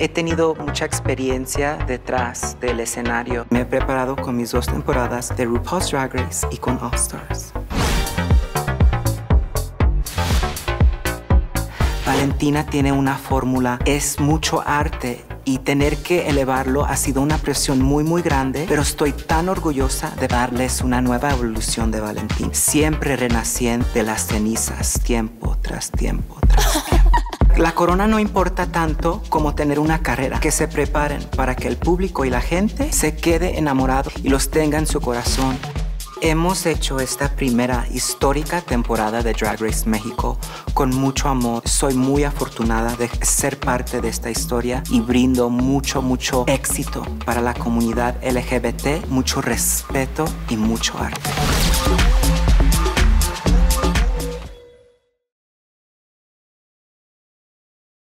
He tenido mucha experiencia detrás del escenario. Me he preparado con mis 2 temporadas de RuPaul's Drag Race y con All Stars. Valentina tiene una fórmula, es mucho arte y tener que elevarlo ha sido una presión muy, muy grande, pero estoy tan orgullosa de darles una nueva evolución de Valentina. Siempre renacían de las cenizas, tiempo tras tiempo tras tiempo. La corona no importa tanto como tener una carrera. Que se preparen para que el público y la gente se quede enamorado y los tenga en su corazón. Hemos hecho esta primera histórica temporada de Drag Race México con mucho amor. Soy muy afortunada de ser parte de esta historia y brindo mucho, mucho éxito para la comunidad LGBT, mucho respeto y mucho arte.